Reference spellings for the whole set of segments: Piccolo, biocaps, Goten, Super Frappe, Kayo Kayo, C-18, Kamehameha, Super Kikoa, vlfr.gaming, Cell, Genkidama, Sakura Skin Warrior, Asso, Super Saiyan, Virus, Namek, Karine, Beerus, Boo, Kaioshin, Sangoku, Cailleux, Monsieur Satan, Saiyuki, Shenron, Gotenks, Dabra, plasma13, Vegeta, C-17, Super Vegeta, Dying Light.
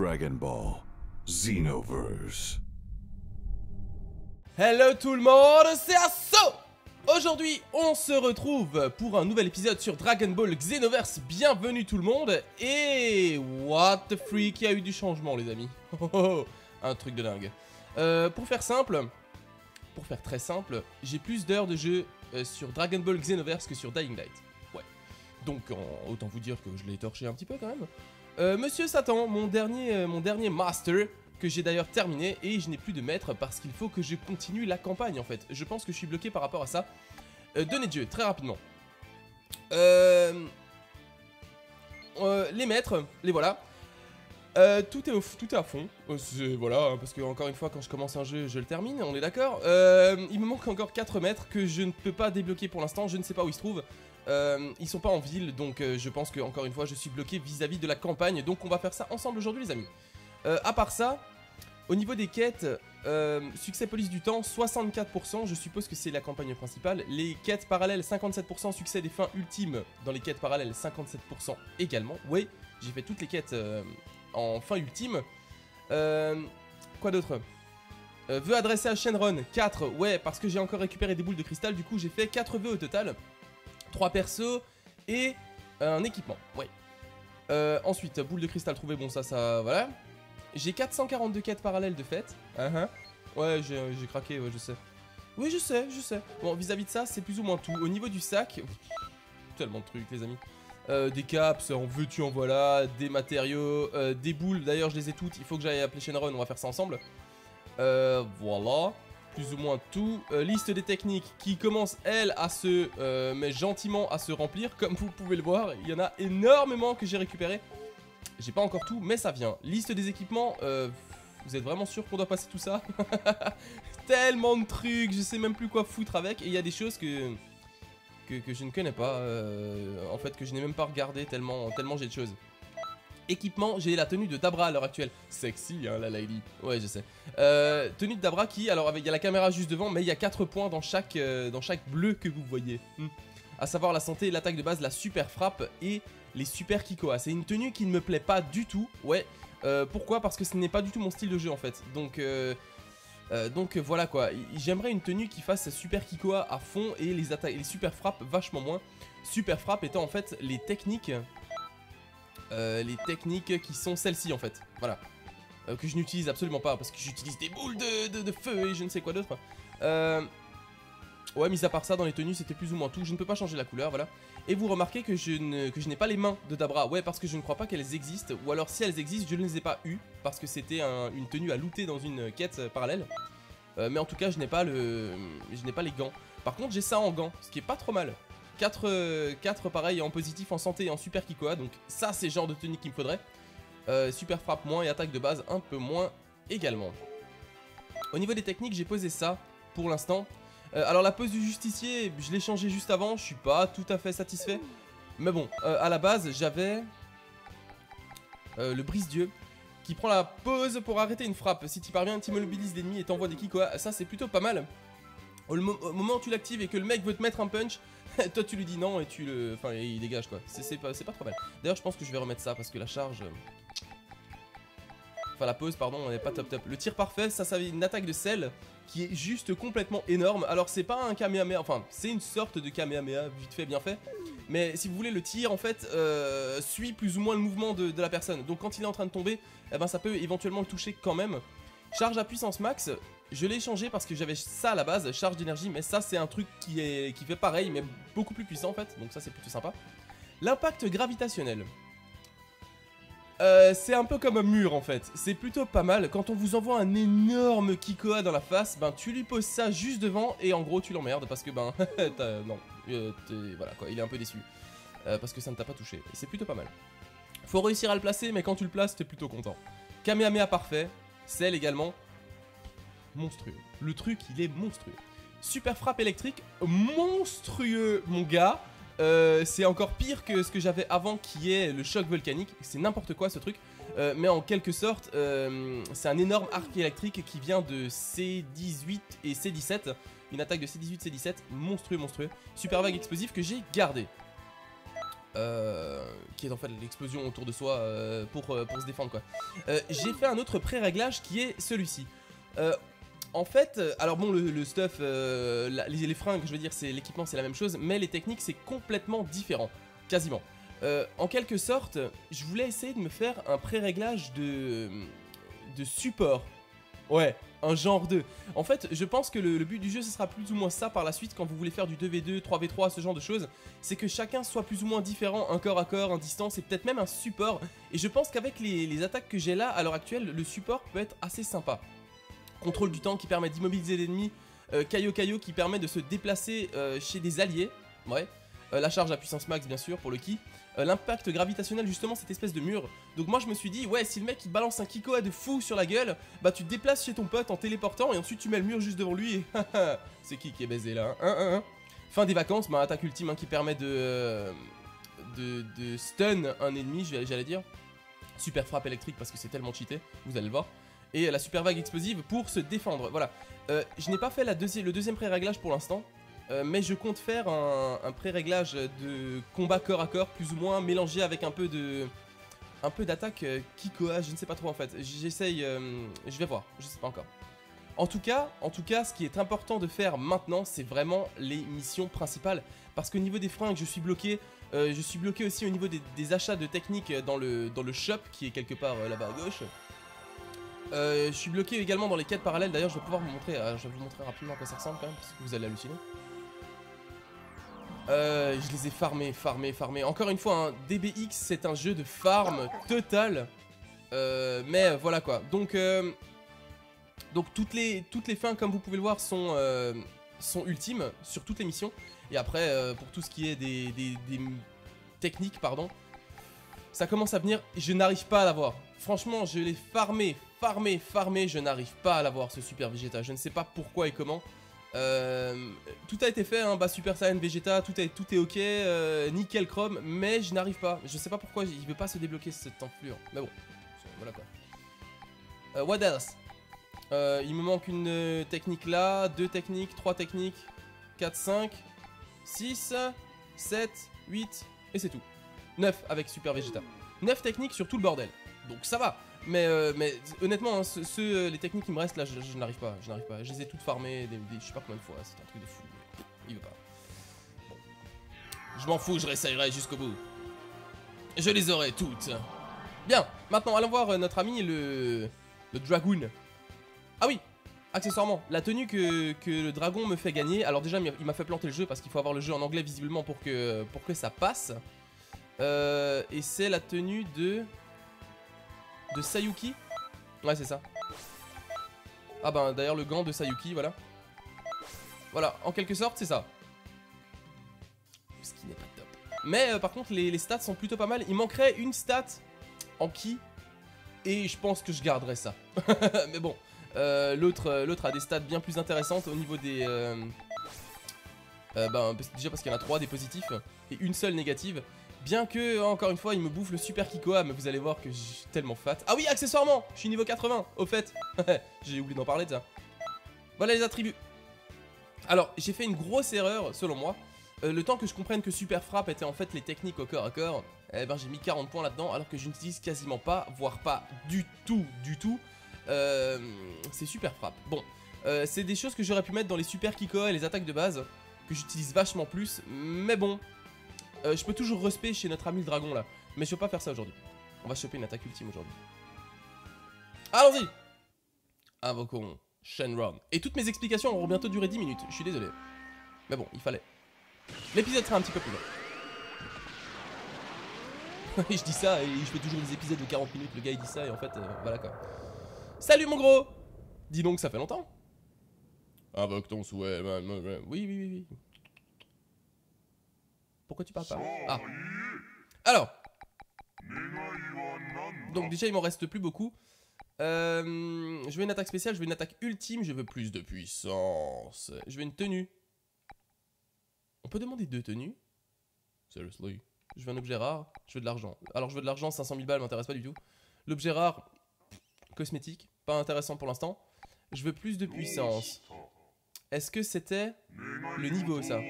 Dragon Ball Xenoverse. Hello tout le monde, c'est Asso! Aujourd'hui, on se retrouve pour un nouvel épisode sur Dragon Ball Xenoverse. Bienvenue tout le monde. Et what the freak, il y a eu du changement les amis. Un truc de dingue. Pour faire très simple, j'ai plus d'heures de jeu sur Dragon Ball Xenoverse que sur Dying Light. Ouais. Donc autant vous dire que je l'ai torché un petit peu quand même. Monsieur Satan, mon dernier master, que j'ai d'ailleurs terminé, et je n'ai plus de maître parce qu'il faut que je continue la campagne en fait. Je pense que je suis bloqué par rapport à ça. Donnez Dieu, très rapidement. Les maîtres, les voilà. Tout est à fond. Voilà, parce que encore une fois, quand je commence un jeu, je le termine, on est d'accord. Il me manque encore 4 maîtres que je ne peux pas débloquer pour l'instant, je ne sais pas où ils se trouvent. Ils sont pas en ville, donc je pense que encore une fois, je suis bloqué vis-à-vis de la campagne. Donc on va faire ça ensemble aujourd'hui les amis. À part ça, au niveau des quêtes, succès police du temps 64%, je suppose que c'est la campagne principale. Les quêtes parallèles 57%, succès des fins ultimes dans les quêtes parallèles 57% également. Oui, j'ai fait toutes les quêtes en fin ultime. Quoi d'autre? Vœux adressés à Shenron, 4, ouais, parce que j'ai encore récupéré des boules de cristal, du coup j'ai fait 4 vœux au total. 3 persos et un équipement, ouais. Ensuite, boule de cristal trouvée, bon ça, voilà. J'ai 442 quêtes parallèles de fête. Ouais, j'ai craqué, ouais, je sais. Oui, je sais. Bon, vis-à-vis de ça, c'est plus ou moins tout. Au niveau du sac, tellement de trucs, les amis. Des caps, en veux-tu, en voilà. Des matériaux, des boules. D'ailleurs, je les ai toutes. Il faut que j'aille appeler Shenron, on va faire ça ensemble. Voilà, plus ou moins tout. Liste des techniques qui commence, elle, à se... mais gentiment à se remplir. Comme vous pouvez le voir, il y en a énormément que j'ai récupéré. J'ai pas encore tout, mais ça vient. Liste des équipements, vous êtes vraiment sûr qu'on doit passer tout ça? Tellement de trucs, je sais même plus quoi foutre avec. Et il y a des choses que je ne connais pas, en fait, que je n'ai même pas regardé tellement j'ai de choses. Équipement, j'ai la tenue de Dabra à l'heure actuelle. Sexy, hein, la lady. Ouais, je sais. Tenue de Dabra qui, alors, il y a la caméra juste devant, mais il y a 4 points dans chaque bleu que vous voyez. À savoir la santé, l'attaque de base, la super frappe et... les Super Kikoa, c'est une tenue qui ne me plaît pas du tout, ouais, pourquoi? Parce que ce n'est pas du tout mon style de jeu en fait, donc voilà quoi, j'aimerais une tenue qui fasse Super Kikoa à fond et les Super Frappe vachement moins. Super Frappe étant en fait les techniques qui sont celles-ci en fait, voilà, que je n'utilise absolument pas parce que j'utilise des boules de feu et je ne sais quoi d'autre. Ouais, mis à part ça, dans les tenues, c'était plus ou moins tout. Je ne peux pas changer la couleur, voilà. Et vous remarquez que je n'ai pas les mains de Dabra. Ouais, parce que je ne crois pas qu'elles existent. Ou alors, si elles existent, je ne les ai pas eues. Parce que c'était une tenue à looter dans une quête parallèle. Mais en tout cas, je n'ai pas les gants. Par contre, j'ai ça en gants, ce qui est pas trop mal. 4 pareil, en positif, en santé et en super Kikoa. Donc ça, c'est le genre de tenue qu'il me faudrait. Super frappe moins et attaque de base un peu moins également. Au niveau des techniques, j'ai posé ça pour l'instant. Alors la pose du justicier, je l'ai changé juste avant, je suis pas tout à fait satisfait. Mais bon, à la base, j'avais le brise-dieu qui prend la pose pour arrêter une frappe. Si tu parviens, tu immobilises l'ennemi et t'envoies des kikoa. Ça, c'est plutôt pas mal. Au moment où tu l'actives et que le mec veut te mettre un punch, toi tu lui dis non et enfin, il dégage quoi. C'est pas trop mal. D'ailleurs, je pense que je vais remettre ça parce que la charge... Enfin la pause, pardon, on n'est pas top. Le tir parfait, ça une attaque de sel qui est juste complètement énorme. Alors c'est pas un Kamehameha, enfin c'est une sorte de Kamehameha, vite fait, bien fait. Mais si vous voulez, le tir en fait suit plus ou moins le mouvement de la personne. Donc quand il est en train de tomber, eh ben, ça peut éventuellement le toucher quand même. Charge à puissance max, je l'ai changé parce que j'avais ça à la base, charge d'énergie. Mais ça c'est un truc qui fait pareil, mais beaucoup plus puissant en fait. Donc ça c'est plutôt sympa. L'impact gravitationnel. C'est un peu comme un mur en fait, c'est plutôt pas mal. Quand on vous envoie un énorme Kikoa dans la face, ben tu lui poses ça juste devant et en gros tu l'emmerdes parce que ben non, voilà quoi, il est un peu déçu parce que ça ne t'a pas touché, c'est plutôt pas mal. Faut réussir à le placer, mais quand tu le places t'es plutôt content. Kamehameha parfait, celle également, monstrueux, le truc il est monstrueux. Super frappe électrique, monstrueux mon gars. C'est encore pire que ce que j'avais avant qui est le choc volcanique, c'est n'importe quoi ce truc, mais en quelque sorte c'est un énorme arc électrique qui vient de C-18 et C-17, une attaque de C-18, C-17, monstrueux, monstrueux. Super vague explosive que j'ai gardé. qui est en fait l'explosion autour de soi pour se défendre quoi. J'ai fait un autre pré-réglage qui est celui-ci. En fait, alors bon, le stuff, les fringues, je veux dire, c'est l'équipement, c'est la même chose, mais les techniques, c'est complètement différent, quasiment. En quelque sorte, je voulais essayer de me faire un pré-réglage de support. Ouais, un genre 2. En fait, je pense que le but du jeu, ce sera plus ou moins ça par la suite quand vous voulez faire du 2v2, 3v3, ce genre de choses. C'est que chacun soit plus ou moins différent, un corps à corps, un distance et peut-être même un support. Et je pense qu'avec les attaques que j'ai là, à l'heure actuelle, le support peut être assez sympa. Contrôle du temps qui permet d'immobiliser l'ennemi, Kayo Kayo qui permet de se déplacer chez des alliés, ouais, la charge à puissance max bien sûr pour le ki, l'impact gravitationnel justement cette espèce de mur. Donc moi je me suis dit ouais, si le mec il balance un Kikoa de fou sur la gueule, bah tu te déplaces chez ton pote en téléportant et ensuite tu mets le mur juste devant lui et c'est qui est baisé là, hein. Fin des vacances, bah attaque ultime hein, qui permet de stun un ennemi, j'allais dire, super frappe électrique parce que c'est tellement cheaté, vous allez le voir. Et la super vague explosive pour se défendre, voilà. Je n'ai pas fait le deuxième pré-réglage pour l'instant, mais je compte faire un pré-réglage de combat corps à corps, plus ou moins, mélangé avec un peu d'attaque Kikoa, je ne sais pas trop en fait. J'essaye, je vais voir, je ne sais pas encore. En tout cas, ce qui est important de faire maintenant, c'est vraiment les missions principales. Parce qu'au niveau des fringues, je suis bloqué aussi au niveau des achats de techniques dans le shop, qui est quelque part là-bas à gauche. Je suis bloqué également dans les quêtes parallèles. D'ailleurs je vais pouvoir vous montrer, je vais vous montrer rapidement à quoi ça ressemble quand même, parce que vous allez halluciner. Je les ai farmés. Encore une fois, hein, DBX c'est un jeu de farm total. Mais voilà quoi. Donc toutes les fins comme vous pouvez le voir sont ultimes sur toutes les missions. Et après pour tout ce qui est des techniques, pardon, ça commence à venir, je n'arrive pas à l'avoir. Franchement, je l'ai farmé, je n'arrive pas à l'avoir ce Super Vegeta. Je ne sais pas pourquoi et comment. Tout a été fait, hein, bah, Super Saiyan, Vegeta, tout est ok, nickel chrome, mais je n'arrive pas. Je ne sais pas pourquoi, il ne veut pas se débloquer cette enflure. Mais bon, voilà quoi. What else? Il me manque une technique là, 2 techniques, 3 techniques, 4, 5, 6, 7, 8, et c'est tout. 9 avec Super Vegeta. 9 techniques sur tout le bordel. Donc ça va. Mais honnêtement, hein, les techniques qui me restent là, je n'arrive pas. Je les ai toutes farmées, je sais pas combien de fois. C'est un truc de fou. Il veut pas. Bon. Je m'en fous, je réessayerai jusqu'au bout. Je les aurai toutes. Bien. Maintenant, allons voir notre ami le dragoon. Ah oui. Accessoirement, la tenue que le dragon me fait gagner. Alors déjà, il m'a fait planter le jeu parce qu'il faut avoir le jeu en anglais visiblement pour que ça passe. Et c'est la tenue de Saiyuki. Ouais c'est ça. Ah ben d'ailleurs le gant de Saiyuki, voilà. Voilà, en quelque sorte c'est ça. Ce qui n'est pas top. Mais par contre les stats sont plutôt pas mal. Il manquerait une stat en ki. Et je pense que je garderai ça. Mais bon, l'autre a des stats bien plus intéressantes au niveau des... ben, déjà parce qu'il y en a 3 des positifs et une seule négative. Bien que, encore une fois, il me bouffe le super Kikoa, mais vous allez voir que je suis tellement fat. Ah oui, accessoirement, je suis niveau 80, au fait. J'ai oublié d'en parler de ça. Voilà les attributs. Alors, j'ai fait une grosse erreur, selon moi. Le temps que je comprenne que super frappe était en fait les techniques au corps à corps, eh ben j'ai mis 40 points là-dedans, alors que je n'utilise quasiment pas, voire pas du tout. C'est super frappe. Bon, c'est des choses que j'aurais pu mettre dans les super Kikoa et les attaques de base, que j'utilise vachement plus, mais bon... je peux toujours respé chez notre ami le dragon là, mais je peux pas faire ça aujourd'hui. On va choper une attaque ultime aujourd'hui. Allons-y. Invoquons Shenron. Et toutes mes explications auront bientôt duré 10 minutes, je suis désolé. Mais bon, il fallait. L'épisode sera un petit peu plus long. Je dis ça et je fais toujours des épisodes de 40 minutes, le gars il dit ça et en fait, voilà quoi. Salut mon gros. Dis donc, ça fait longtemps. Invoque ton souhait. Oui. Pourquoi tu parles pas? Ah. Alors. Donc déjà il m'en reste plus beaucoup. Je veux une attaque spéciale, je veux une attaque ultime, je veux plus de puissance. Je veux une tenue. On peut demander 2 tenues? Seriously. Je veux un objet rare, je veux de l'argent. Alors je veux de l'argent, 500 000 balles m'intéresse pas du tout. L'objet rare, cosmétique, pas intéressant pour l'instant. Je veux plus de puissance. Est-ce que c'était le niveau ça?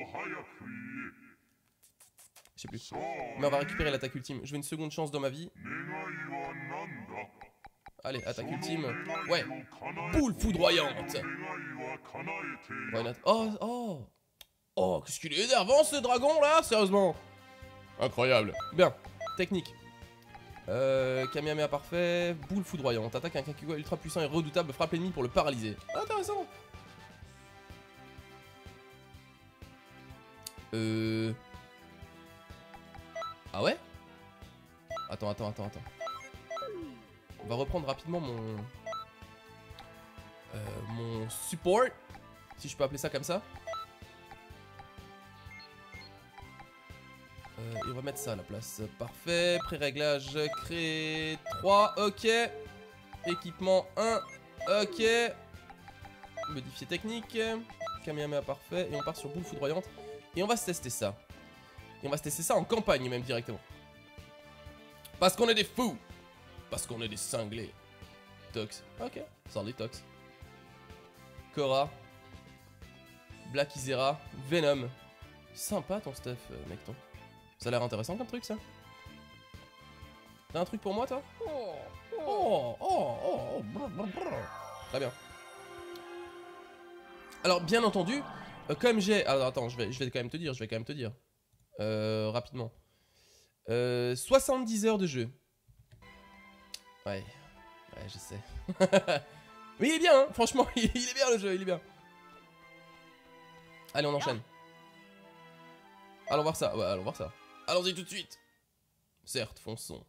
Je sais plus. Mais on va récupérer l'attaque ultime. Je veux une seconde chance dans ma vie. Allez, attaque ultime. Ouais. Boule foudroyante. Oh, oh. Oh, qu'est-ce qu'il est énervant ce dragon là, sérieusement. Incroyable. Bien. Technique. Kamehameha parfait. Boule foudroyante. Attaque un Kikoa ultra puissant et redoutable. Frappe l'ennemi pour le paralyser. Intéressant. Ah ouais? Attends. On va reprendre rapidement mon... mon support, si je peux appeler ça comme ça. Et on va mettre ça à la place. Parfait. Pré-réglage, créer 3. Ok. Équipement 1. Ok. Modifier technique. Kamehameha parfait. Et on part sur boule foudroyante. Et on va se tester ça. Et on va se tester ça en campagne même directement. Parce qu'on est des fous. Parce qu'on est des cinglés. Tox. Ok. Sorry Tox. Korra. Black Izera. Venom. Sympa ton stuff, mec ton. Ça a l'air intéressant comme truc ça. T'as un truc pour moi toi? Très bien. Alors bien entendu, comme j'ai... Alors attends, je vais quand même te dire, rapidement. 70 heures de jeu. Ouais, ouais je sais. Mais il est bien, hein, franchement, il est bien le jeu, il est bien. Allez, on enchaîne. Allons voir ça, ouais, allons voir ça. Allons-y tout de suite. Certes, fonçons.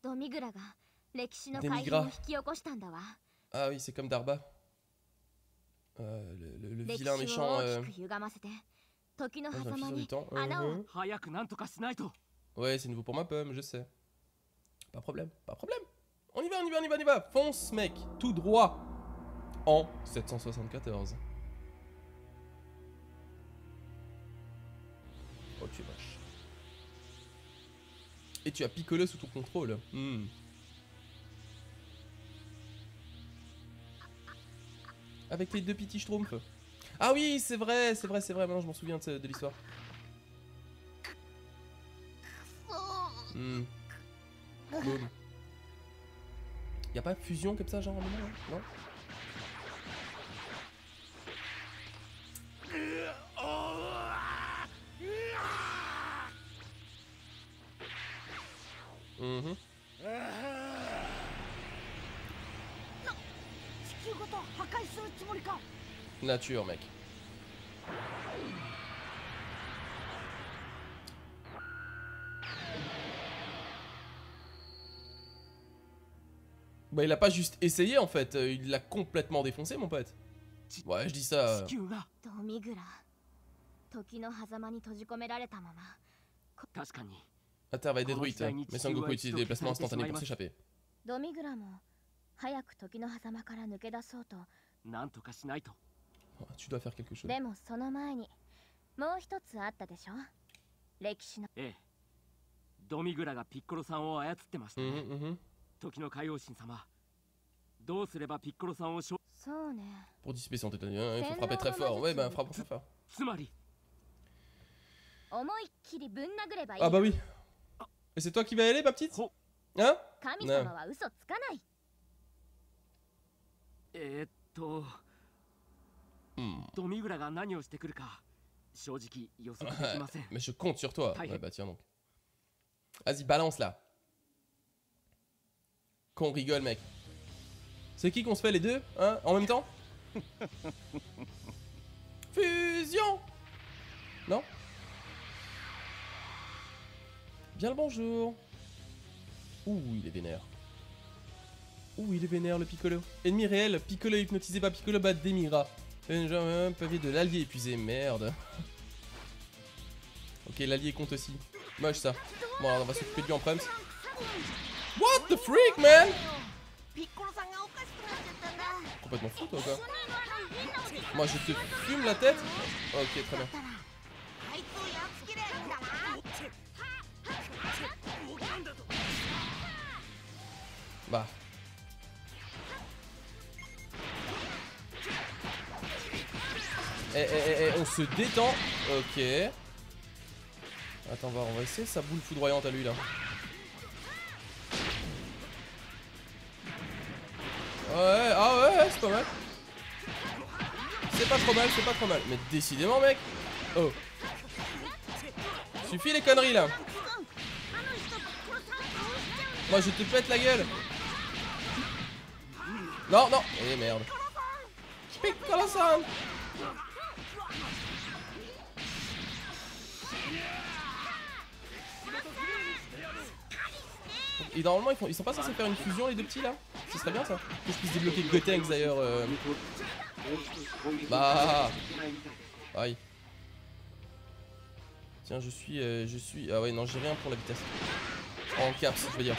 Demigra. Ah oui, c'est comme Darba. Le vilain méchant. Ouais, c'est nouveau pour ma pomme, je sais. Pas problème, pas problème. On y va. Fonce, mec, tout droit. En 774. Oh, tu es vache. Et tu as Piccolo sous ton contrôle. Avec tes deux petits schtroumpfs. Ah oui, c'est vrai. Maintenant, je m'en souviens de l'histoire. Boum. Y'a pas fusion comme ça, genre à un moment, non? Nature, mec. Bah il a pas juste essayé en fait, il l'a complètement défoncé mon pote. Ouais je dis ça... La Terre va être détruite, mais Sangoku utilise des déplacements instantanés pour s'échapper. Oh, tu dois faire quelque chose. Pour dissiper son tétanisme, il faut frapper très fort. Ouais, bah frappe très fort. Ah bah oui. Et c'est toi qui vas y aller, ma petite? Hein? Non. Mais je compte sur toi. Ouais, bah tiens donc. Vas-y, balance là. Qu'on rigole, mec. C'est qui qu'on se fait les deux, hein, en même temps? Fusion. Non? Bien le bonjour. Ouh, il est vénère. Ouh, il est vénère le Piccolo. Ennemi réel, Piccolo hypnotisé par Piccolo bat Demigra. Un pavé de l'allié épuisé, merde. Ok, l'allié compte aussi. Moche ça. Bon, alors on va s'occuper de lui en prime. What the freak, man! Complètement fou, toi, quoi. Moi, je te fume la tête. Ok, très bien. Bah. On se détend. Ok. Attends, on va essayer sa boule foudroyante à lui là. Ouais, ah ouais, c'est pas mal. C'est pas trop mal, c'est pas trop mal. Mais décidément, mec. Oh. Suffit les conneries là. Moi je te pète la gueule. Non, non. Eh merde. Piccolo-san. Et normalement ils sont pas censés faire une fusion les deux petits là. Ce serait bien ça. Que je puisse débloquer Gotenks d'ailleurs. Bah. Aïe. Tiens je suis. Ah ouais non j'ai rien pour la vitesse. En caps je veux dire.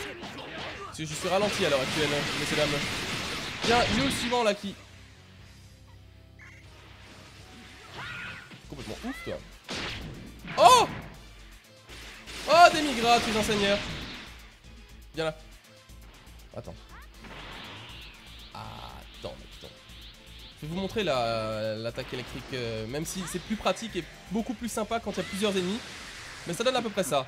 Parce que je suis ralenti à l'heure actuelle, messieurs dames. Tiens, il est le suivant là qui. Complètement ouf toi. Oh. Oh Demigra, tu es un seigneur. Viens là. Attends. Attends, mec, attends. Je vais vous montrer l'attaque électrique, même si c'est plus pratique et beaucoup plus sympa quand il y a plusieurs ennemis. Mais ça donne à peu près ça.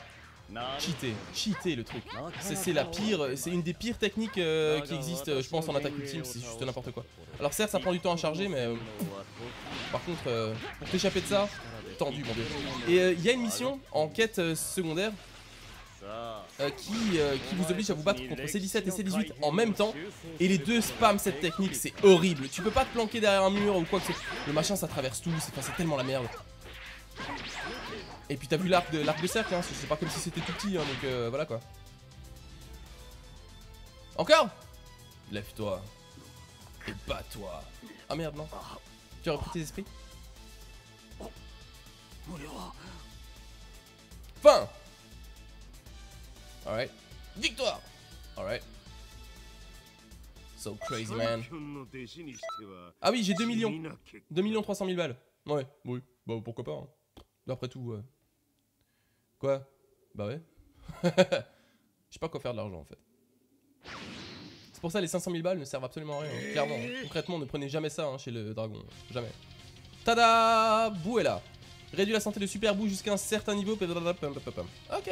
Cheater, cheater le truc. C'est la pire, c'est une des pires techniques qui existent, je pense, en attaque ultime. C'est juste n'importe quoi. Alors certes, ça prend du temps à charger, mais par contre, pour t'échapper de ça, tendu, mon dieu. Et il y a une mission en quête secondaire. Qui vous oblige à vous battre contre C-17 et C-18 en même temps. Et les deux spam cette technique, c'est horrible. Tu peux pas te planquer derrière un mur ou quoi que ce soit. Le machin ça traverse tout, c'est tellement la merde. Et puis t'as vu l'arc de cercle, hein, c'est pas comme si c'était tout petit, hein, donc voilà quoi. Encore. Lève-toi. Et bats-toi. Ah merde, non. Tu as repris tes esprits. Fin. Alright. Victoire. Alright. So crazy man. Ah oui, j'ai 2 millions. 2 300 000 balles. Ouais, oui. Bah pourquoi pas. Hein. Après tout. Quoi. Bah ouais. Je sais pas quoi faire de l'argent en fait. C'est pour ça les 500 000 balles ne servent absolument à rien. Hein. Clairement. Hein. Concrètement, ne prenez jamais ça hein, chez le dragon. Jamais. Tada. Boo est là. Réduit la santé de Super Boo jusqu'à un certain niveau. Ok.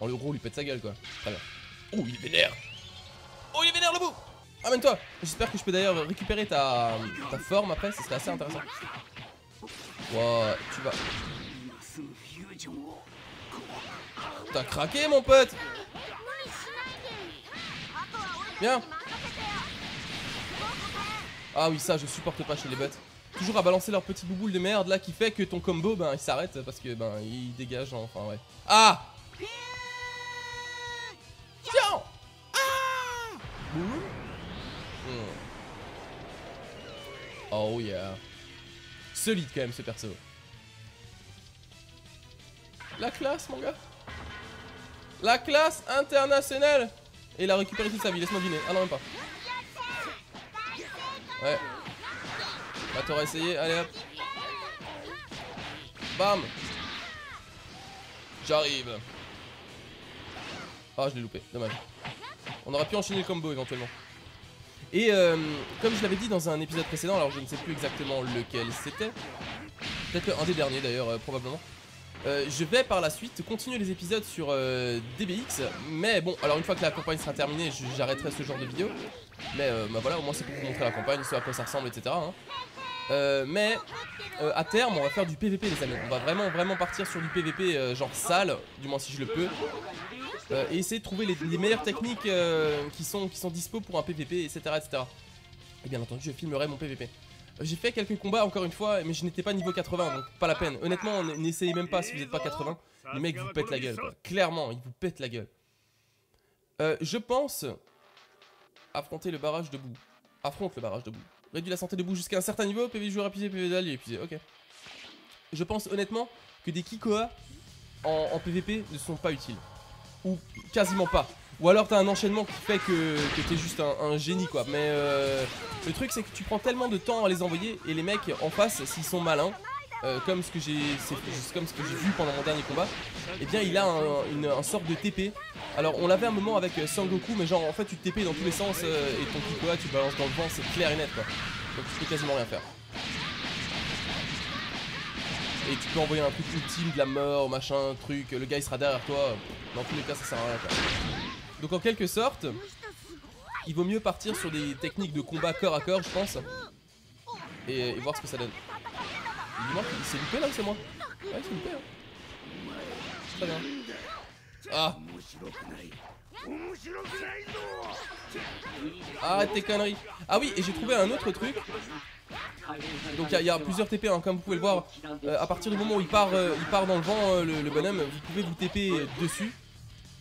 En le gros, lui pète sa gueule quoi. Très bien. Oh, il est vénère. Oh, il est vénère le bout. Amène-toi. J'espère que je peux d'ailleurs récupérer ta forme après, ce serait assez intéressant. Wouah, tu vas. T'as craqué mon pote. Bien. Ah oui, ça je supporte pas chez les bots. Toujours à balancer leur petit bouboule de merde là qui fait que ton combo ben il s'arrête parce que ben il dégage enfin ouais. Ah. Tiens. Ah. Oh yeah. Solide quand même ce perso. La classe mon gars. La classe internationale. Et il a récupéré toute sa vie, laisse-moi deviner. Ah non même pas. Ouais. Bah t'aurais essayé, allez hop. Bam. J'arrive. Ah je l'ai loupé, dommage. On aurait pu enchaîner le combo éventuellement. Et comme je l'avais dit dans un épisode précédent, alors je ne sais plus exactement lequel c'était. Peut-être un des derniers d'ailleurs, probablement. Je vais par la suite continuer les épisodes sur DBX. Mais bon, alors une fois que la campagne sera terminée, j'arrêterai ce genre de vidéo. Mais bah voilà, au moins c'est pour vous montrer la campagne, ce à quoi ça ressemble, etc. Hein. Mais à terme on va faire du PVP les amis. On va vraiment partir sur du PVP genre sale, du moins si je le peux. Et essayer de trouver les meilleures techniques qui sont dispo pour un PVP, etc., etc. Et bien entendu, je filmerai mon PVP. J'ai fait quelques combats, encore une fois, mais je n'étais pas niveau 80, donc pas la peine. Honnêtement, n'essayez même pas si vous n'êtes pas 80. Les mecs vous pètent la gueule, quoi. Clairement, ils vous pètent la gueule. Je pense affronter le barrage de Boo. Affronte le barrage de Boo. Réduit la santé de Boo jusqu'à un certain niveau, PV joueur épuisé, PV d'allié épuisé, ok. Je pense honnêtement que des Kikoa en PVP ne sont pas utiles. Ou quasiment pas. Ou alors t'as un enchaînement qui fait que t'es juste un génie quoi. Mais le truc c'est que tu prends tellement de temps à les envoyer. Et les mecs en face s'ils sont malins comme ce que j'ai vu pendant mon dernier combat. Et eh bien il a un sorte de TP. Alors on l'avait un moment avec Sangoku. Mais genre en fait tu te TP dans tous les sens et ton Kikoa tu balances dans le vent, c'est clair et net quoi. Donc tu peux quasiment rien faire. et tu peux envoyer un truc ultime de la mort, machin, truc, le gars il sera derrière toi. Dans tous les cas ça sert à rien quoi. Donc en quelque sorte, il vaut mieux partir sur des techniques de combat corps à corps je pense. Et voir ce que ça donne. Il s'est loupé là ou c'est moi? Ouais il s'est loupé hein. Très bien. Ah. Ah tes conneries. Ah oui et j'ai trouvé un autre truc. Donc il y a plusieurs TP hein, comme vous pouvez le voir. À partir du moment où il part dans le vent le bonhomme, vous pouvez vous TP dessus.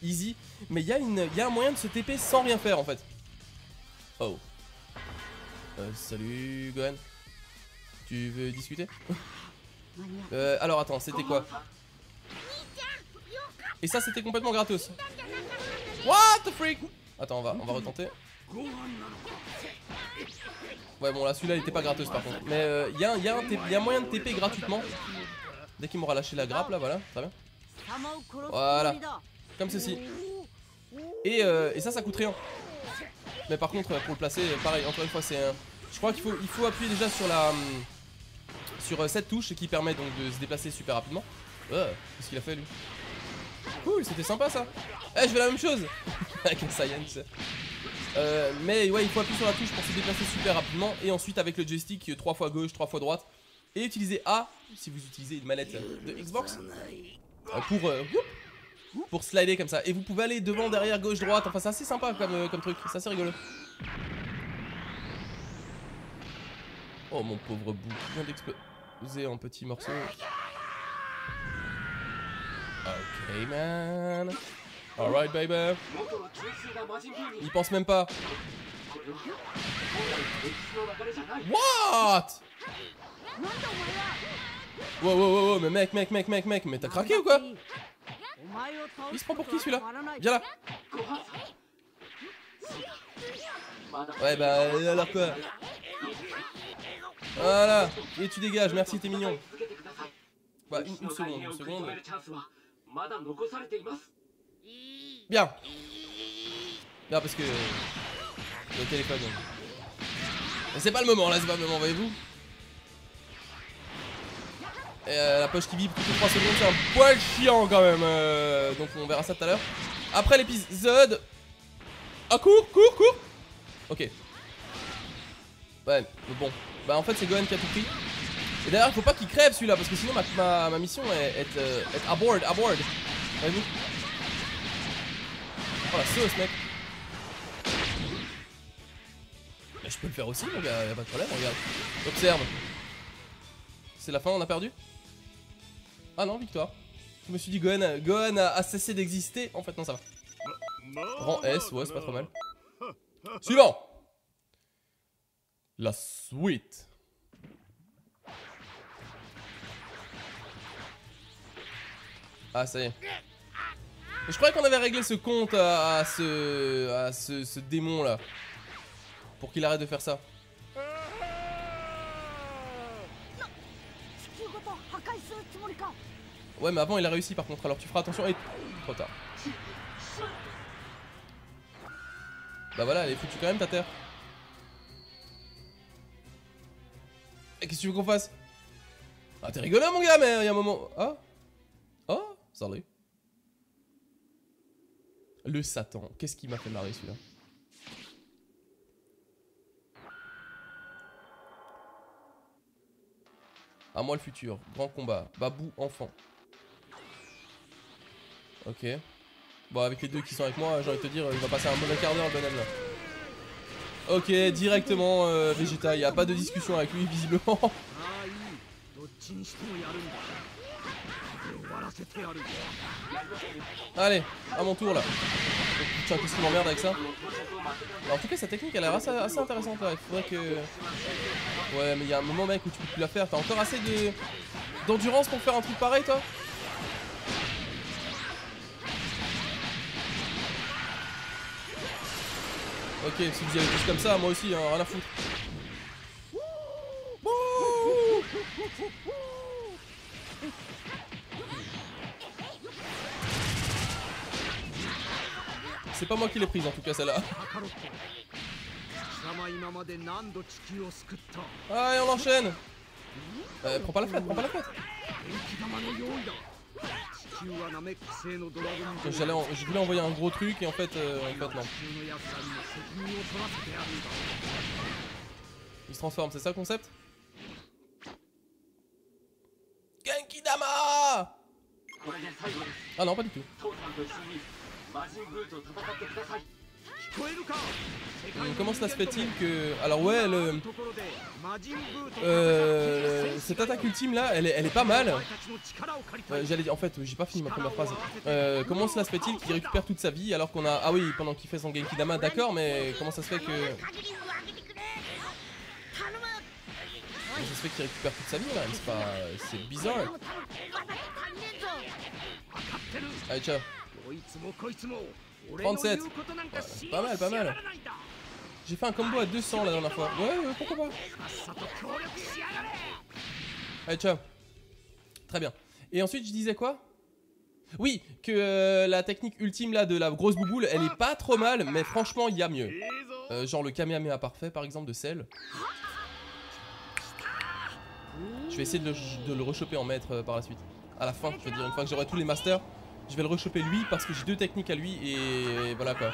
Easy. Mais il y a un moyen de se TP sans rien faire en fait. Oh. Salut Gohan. Tu veux discuter? Alors attends c'était quoi? Et ça c'était complètement gratos. What the freak? Attends on va retenter. Ouais bon là celui-là il était pas gratos par contre. Mais il y a moyen de TP gratuitement. Dès qu'il m'aura lâché la grappe là voilà. Très bien. Voilà. Comme ceci. Et ça coûte rien. Mais par contre pour le placer pareil encore une fois c'est... Je crois qu'il faut appuyer déjà sur la... Sur cette touche qui permet donc de se déplacer super rapidement. Qu'est-ce qu'il a fait lui? Cool, c'était sympa ça. Je fais la même chose avec un Saiyan tu sais. Mais ouais il faut appuyer sur la touche pour se déplacer super rapidement. Et ensuite avec le joystick 3 fois gauche 3 fois droite. Et utiliser A si vous utilisez une manette de Xbox pour slider comme ça. Et vous pouvez aller devant, derrière, gauche, droite. Enfin c'est assez sympa comme truc, c'est assez rigolo. Oh mon pauvre Boo vient d'exploser en petits morceaux. Ok man. Alright baby. Il pense même pas. What? Wow wow wow mais mec mais t'as craqué ou quoi? Il se prend pour qui celui-là? Viens là. Ouais bah alors quoi? Voilà. Et tu dégages, merci t'es mignon. Bah une seconde. Bien. Bien parce que... Le téléphone... C'est pas le moment là, c'est pas le moment, voyez-vous. La poche qui vibre toutes les 3 secondes, c'est un poil chiant quand même. Donc on verra ça tout à l'heure. Après l'épisode... Ah cours. Ok. Ouais, mais bon. Bah en fait c'est Gohan qui a tout pris. Et d'ailleurs il faut pas qu'il crève celui-là parce que sinon ma mission est être à board. Voyez-vous. Oh la sauce mec. Mais je peux le faire aussi mon gars, y'a pas de problème, regarde. Observe. C'est la fin, on a perdu? Ah non, victoire. Je me suis dit Gohan a cessé d'exister. En fait non ça va. Rang S, ouais c'est pas trop mal. Suivant. La suite. Ah ça y est. Je croyais qu'on avait réglé ce compte à ce démon là. Pour qu'il arrête de faire ça. Ouais mais avant il a réussi par contre alors tu feras attention et... Trop tard. Bah voilà elle est foutue quand même ta terre. Qu'est-ce que tu veux qu'on fasse? Ah t'es rigolo mon gars mais il y a un moment... Ah oh salut. Le Satan, qu'est-ce qui m'a fait marrer celui-là? À moi le futur, grand combat, Babou enfant. Ok. Bon avec les deux qui sont avec moi, j'ai envie de te dire, il va passer un mauvais quart d'heure le bonhomme là. Ok, directement Vegeta, il n'y a pas de discussion avec lui visiblement. Allez, à mon tour là. Putain, qu'est-ce qui m'emmerde avec ça? Alors, en tout cas, sa technique elle a l'air assez intéressante là. Il faudrait que... Ouais, mais il y a un moment mec où tu peux plus la faire. T'as encore assez d'endurance pour faire un truc pareil toi? Ok, si vous y allez tous comme ça, moi aussi, hein, rien à foutre. C'est pas moi qui l'ai prise en tout cas celle-là. Allez, on enchaîne. Prends pas la flotte. Je voulais envoyer un gros truc et en fait non. Il se transforme, c'est ça le concept? Genkidama! Ah non, pas du tout. Comment ça se fait-il que... Alors ouais, le... cette attaque ultime là, elle est pas mal. En fait, j'ai pas fini ma première phrase. Comment cela se fait-il qu'il récupère toute sa vie alors qu'on a... Ah oui, pendant qu'il fait son Genkidama, d'accord, mais comment ça se fait que... Comment ça se fait qu'il récupère toute sa vie là? C'est pas... C'est bizarre. Allez, ciao. 37, ouais, pas mal. J'ai fait un combo à 200 la dernière fois. Ouais, pourquoi pas. Allez, ciao. Très bien. Et ensuite, je disais quoi? Oui, que la technique ultime là de la grosse bouboule, elle est pas trop mal, mais franchement, il y a mieux. Genre le Kamehameha parfait, par exemple, de Cell. Je vais essayer de le rechoper en maître par la suite. À la fin, je veux dire, une fois que j'aurai tous les masters. Je vais le rechoper lui parce que j'ai deux techniques à lui et voilà quoi.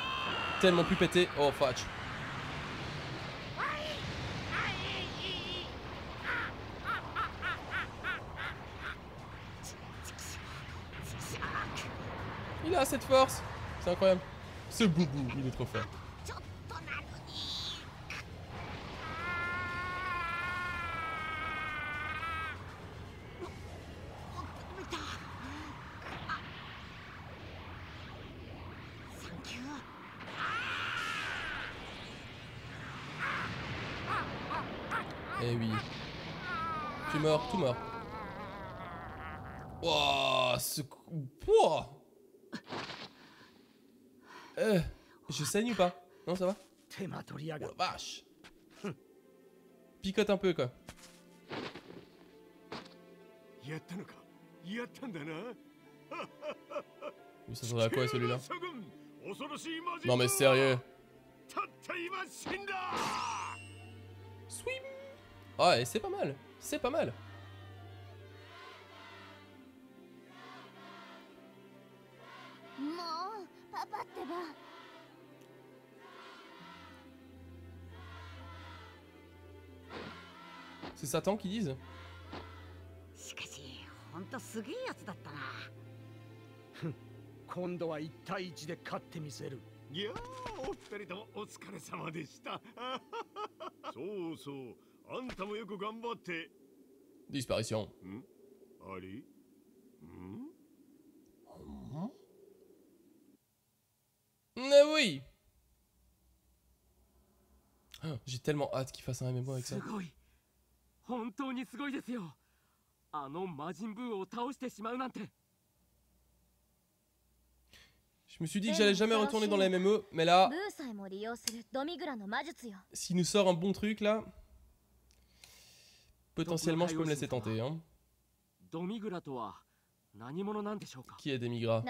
Tellement plus pété. Oh fatch. Il a cette force. C'est incroyable. Ce boubou, il est trop fort. Eh oui. Tu meurs, tout mort. Wouah, ce coup. Je saigne ou pas? Non, ça va? Oh la vache. Picote un peu quoi. Ouh, ça serait à quoi celui-là? Non mais sérieux. Swim. Ah, et c'est pas mal, c'est pas mal. C'est Satan qui disent. Disparition. Mais oui. J'ai tellement hâte qu'il fasse un MMO avec ça. Je me suis dit que j'allais jamais retourner dans la MMO, mais là... S'il nous sort un bon truc là... Potentiellement, je peux me laisser tenter. Hein. Qui est Demigra?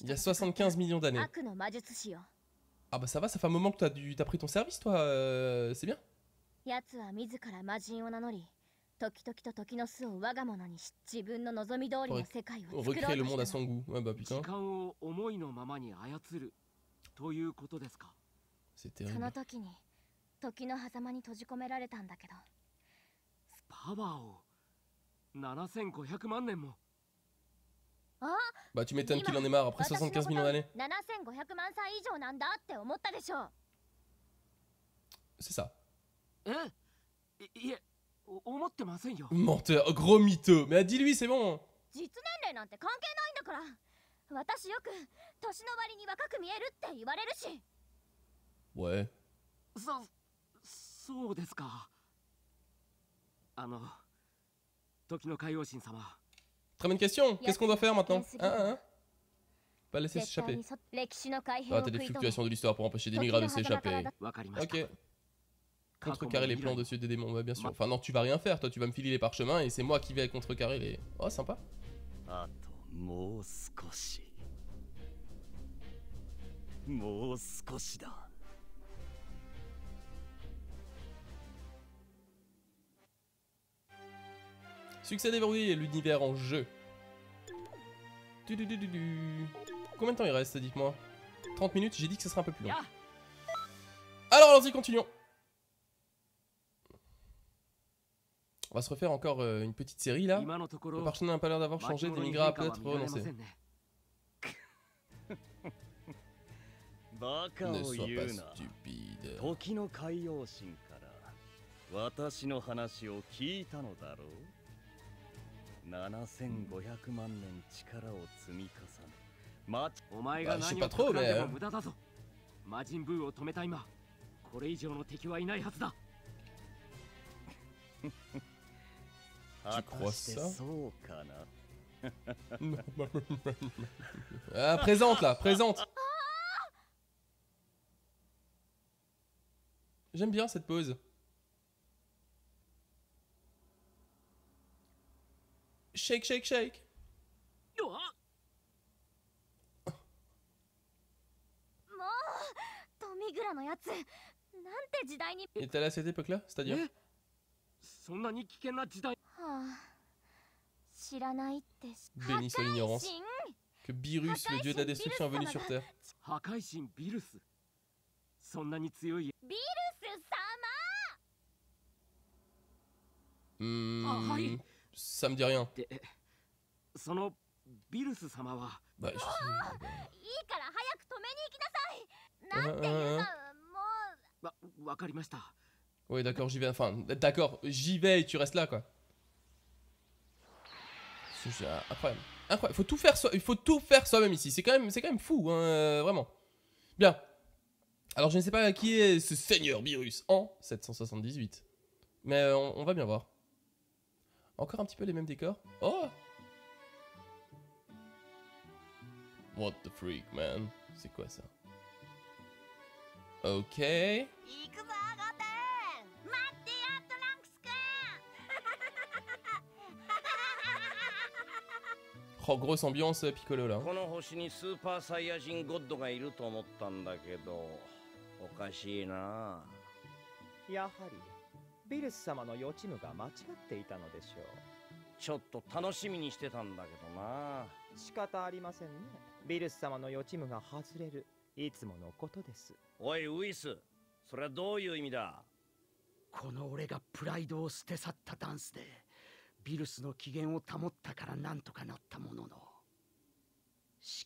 Il y a 75 millions d'années. Ah bah ça va, ça fait un moment que t'as pris ton service, toi. C'est bien. On recrée le monde à son goût. Ouais bah putain. C'est terrible. Bah tu m'étonnes qu'il en ait marre après 75 millions d'années. C'est ça. Menteur, gros mytho. Mais dis-lui, c'est bon. Ouais. Très bonne question. Qu'est-ce qu'on doit faire maintenant? Pas laisser s'échapper. T'as des fluctuations de l'histoire pour empêcher des migrants de s'échapper. Ok. Contrecarrer les plans de ceux des démons, bah, bien sûr. Enfin non, tu vas rien faire. Toi, tu vas me filer les parchemins et c'est moi qui vais contrecarrer les... Oh, sympa. Succès déverrouillé, l'univers en jeu. Combien de temps il reste, dites-moi? 30 minutes, j'ai dit que ça serait un peu plus long. Alors, allons-y, continuons. On va se refaire encore une petite série, là. Le parchemin n'a pas l'air d'avoir changé, Demigra a peut-être renoncé. Ne sois pas stupide. Bah, je sais pas trop, mais... Tu crois ça? Ah, présente là, présente. J'aime bien cette pause. Shake, shake, shake. Il était là à cette époque-là, c'est-à-dire? Béni soit l'ignorance. Que Beerus, le dieu de la destruction, est venu sur Terre. Ça me dit rien. Bah, je... Oui, d'accord, j'y vais. Enfin, d'accord, j'y vais et tu restes là, quoi. C'est incroyable. Incroyable. Faut tout faire soi-même ici. C'est quand même fou, hein, vraiment. Bien. Alors, je ne sais pas qui est ce seigneur Virus en 778. Mais on va bien voir. Encore un petit peu les mêmes décors. Oh! What the freak, man. C'est quoi ça? Ok. Oh, grosse ambiance Piccolo là. Ah ouais, d'accord. C'est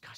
quoi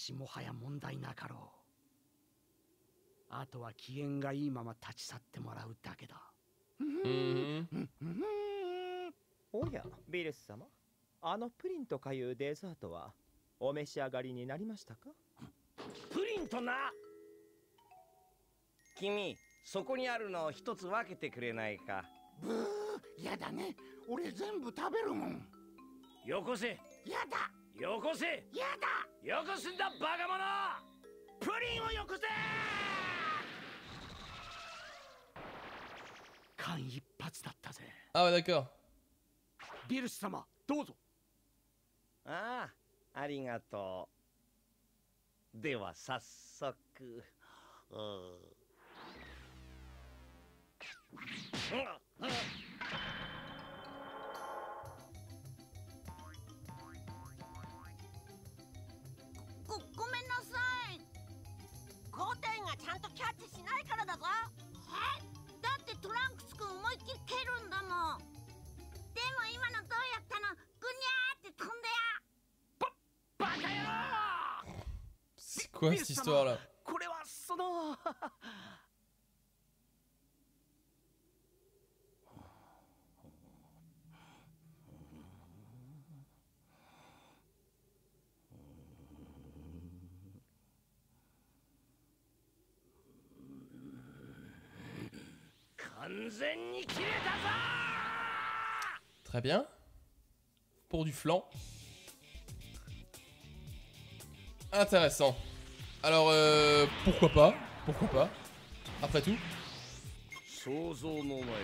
cette histoire là? Très bien. Pour du flan. Intéressant. Alors, pourquoi pas. Après tout.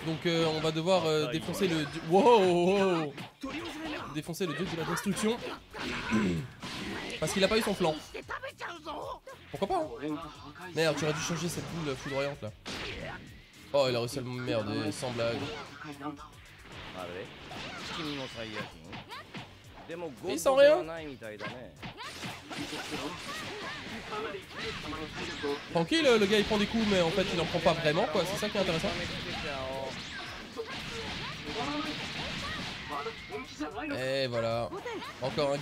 Donc, on va devoir défoncer le... Wow! Défoncer le dieu de la destruction. Parce qu'il a pas eu son flan. Pourquoi pas, hein? Merde, tu aurais dû changer cette boule foudroyante là. Oh, il a réussi à me merder, sans blague. Ils sont rien. Tranquille, le gars il prend des coups mais en fait il en prend pas vraiment quoi, c'est ça qui est intéressant. Et voilà, encore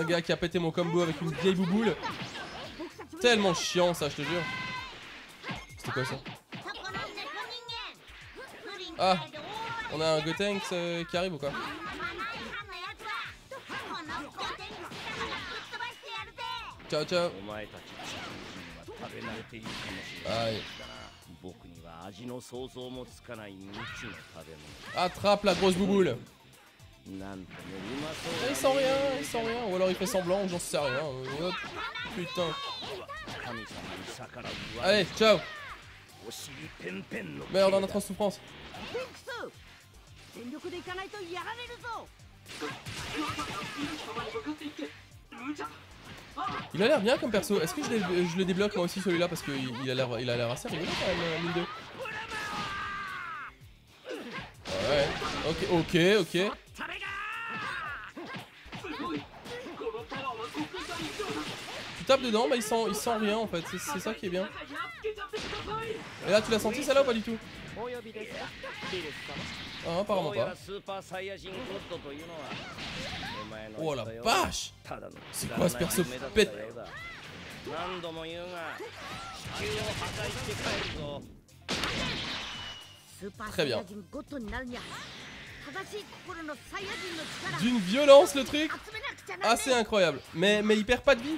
un gars qui a pété mon combo avec une vieille bouboule. Tellement chiant ça, je te jure. C'était quoi ça? Ah, on a un Gotenks qui arrive ou quoi? Ciao ciao. Aïe. Attrape la grosse bouboule. Il sent rien, ou alors il fait semblant, ou j'en sais rien. Hop. Putain. Allez, ciao. Merde, on a notre souffrance. Il a l'air bien comme perso. Est-ce que je le débloque moi aussi celui-là parce qu'il a l'air assez rigolo quand même, mine de. Ouais, ok. Tu tapes dedans, bah il sent rien en fait, c'est ça qui est bien. Et là tu l'as senti celle-là ou pas du tout? Ah, apparemment pas. Oh la vache! C'est quoi ce perso pète? Très bien. D'une violence le truc assez incroyable. Mais il perd pas de vie.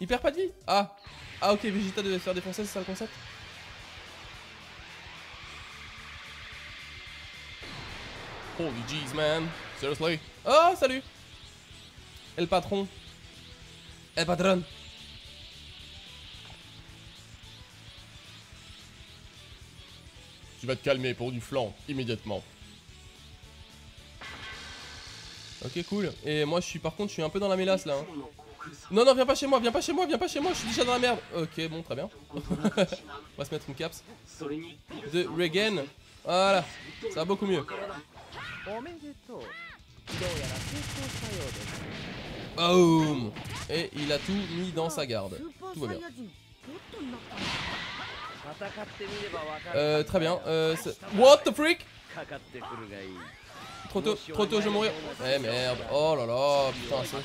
Il perd pas de vie. Ah ok, Vegeta devait faire défoncer, c'est ça le concept. Holy jeez man, seriously. Oh salut. El patron. El patron. Tu vas te calmer pour du flan, immédiatement. Ok cool, et moi je suis un peu dans la mélasse là hein. Non viens pas chez moi, je suis déjà dans la merde. Ok bon très bien. On va se mettre une caps de Regan. Voilà, ça va beaucoup mieux. Boom. Et il a tout mis dans sa garde. Tout va bien. Très bien. What the freak? Trop tôt, je vais mourir. Eh merde, oh là là, putain ça.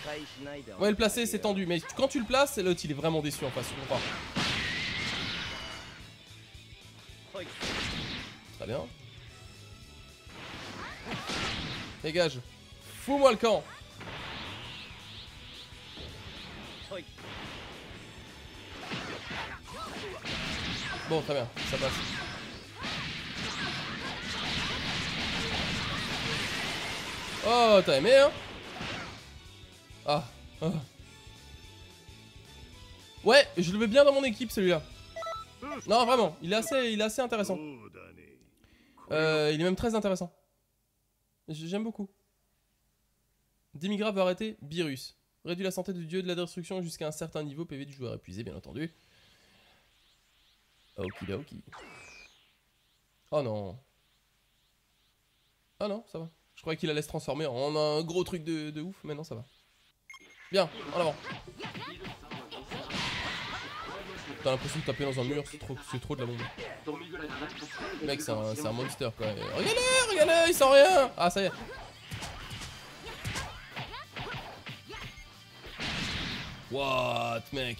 Ouais, le placer c'est tendu, mais quand tu le places, l'autre il est vraiment déçu en face, je comprends. Très bien. Dégage. Fous-moi le camp. Bon, très bien, ça passe. Oh, t'as aimé, hein? Ah. Ouais, je le veux bien dans mon équipe, celui-là. Non, vraiment, il est assez intéressant. Il est même très intéressant. J'aime beaucoup. Demigra veut arrêter Beerus. Réduit la santé du dieu de la destruction jusqu'à un certain niveau PV du joueur épuisé, bien entendu. Okidoki. Oh non. Ah non, ça va. Je croyais qu'il allait se transformer en un gros truc de ouf, mais non, ça va. Bien, en avant. T'as l'impression de taper dans un mur, c'est trop de la bombe. Mec, c'est un monster quoi. Regardez, il sent rien. Ah, ça y est. What, mec?